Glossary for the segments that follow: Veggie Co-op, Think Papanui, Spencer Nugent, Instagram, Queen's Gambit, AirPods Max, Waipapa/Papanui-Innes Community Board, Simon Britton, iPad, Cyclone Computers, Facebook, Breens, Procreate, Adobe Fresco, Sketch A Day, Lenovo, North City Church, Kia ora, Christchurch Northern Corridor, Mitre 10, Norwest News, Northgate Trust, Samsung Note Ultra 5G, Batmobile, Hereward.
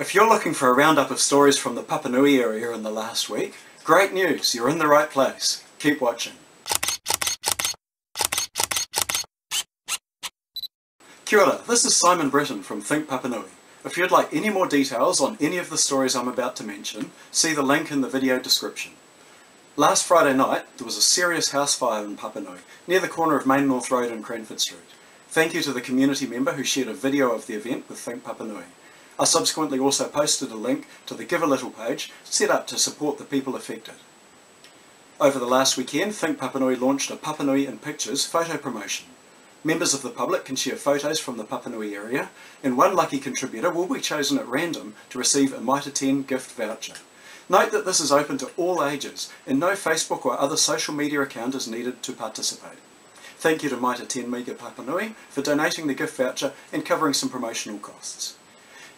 If you're looking for a roundup of stories from the Papanui area in the last week, great news, you're in the right place. Keep watching. Kia ora, this is Simon Britton from Think Papanui. If you'd like any more details on any of the stories I'm about to mention, see the link in the video description. Last Friday night, there was a serious house fire in Papanui, near the corner of Main North Road and Cranford Street. Thank you to the community member who shared a video of the event with Think Papanui. I subsequently also posted a link to the Give a Little page, set up to support the people affected. Over the last weekend, Think Papanui launched a Papanui in Pictures photo promotion. Members of the public can share photos from the Papanui area, and one lucky contributor will be chosen at random to receive a Mitre 10 gift voucher. Note that this is open to all ages, and no Facebook or other social media account is needed to participate. Thank you to Mitre 10 Mega Papanui for donating the gift voucher and covering some promotional costs.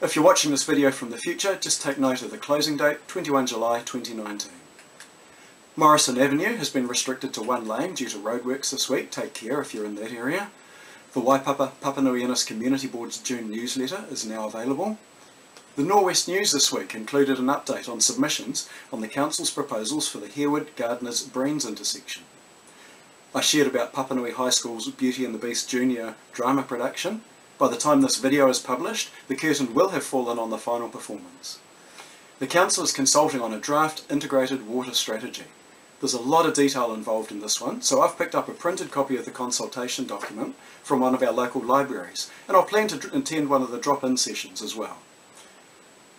If you're watching this video from the future, just take note of the closing date, 21 July 2019. Morrison Avenue has been restricted to one lane due to roadworks this week. Take care if you're in that area. The Waipapa/Papanui-Innes Community Board's June newsletter is now available. The Norwest News this week included an update on submissions on the Council's proposals for the Hereward, Gardeners, Breens intersection. I shared about Papanui High School's Beauty and the Beast Junior drama production. By the time this video is published, the curtain will have fallen on the final performance. The Council is consulting on a draft integrated water strategy. There's a lot of detail involved in this one, so I've picked up a printed copy of the consultation document from one of our local libraries, and I'll plan to attend one of the drop-in sessions as well.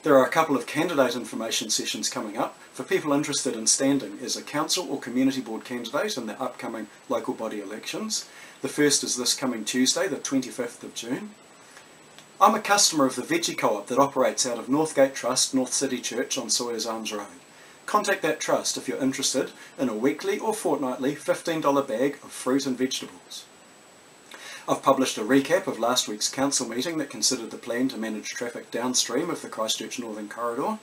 There are a couple of candidate information sessions coming up for people interested in standing as a council or community board candidate in the upcoming local body elections. The first is this coming Tuesday, the 25th of June. I'm a customer of the Veggie Co-op that operates out of Northgate Trust, North City Church on Sawyer's Arms Road. Contact that trust if you're interested in a weekly or fortnightly $15 bag of fruit and vegetables. I've published a recap of last week's council meeting that considered the plan to manage traffic downstream of the Christchurch Northern Corridor.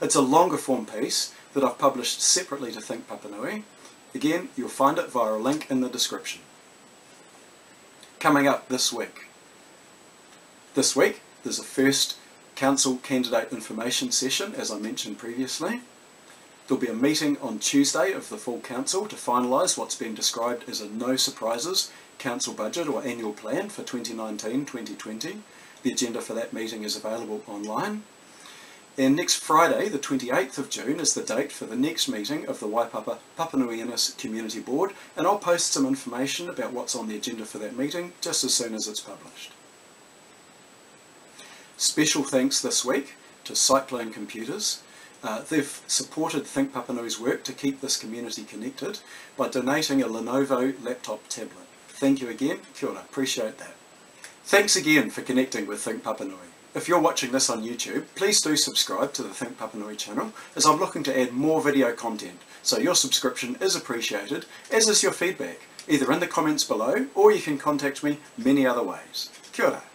It's a longer form piece that I've published separately to Think Papanui. Again, you'll find it via a link in the description. Coming up this week. This week there's a first council candidate information session, as I mentioned previously. There'll be a meeting on Tuesday of the full council to finalise what's been described as a no surprises council budget or annual plan for 2019-2020. The agenda for that meeting is available online. And next Friday, the 28th of June, is the date for the next meeting of the Waipapa/Papanui-Innes Community Board, and I'll post some information about what's on the agenda for that meeting just as soon as it's published. Special thanks this week to Cyclone Computers. They've supported Think Papanui's work to keep this community connected by donating a Lenovo laptop tablet. Thank you again, kia ora, appreciate that. Thanks again for connecting with Think Papanui. If you're watching this on YouTube, please do subscribe to the Think Papanui channel, as I'm looking to add more video content, so your subscription is appreciated, as is your feedback, either in the comments below, or you can contact me many other ways. Kia ora.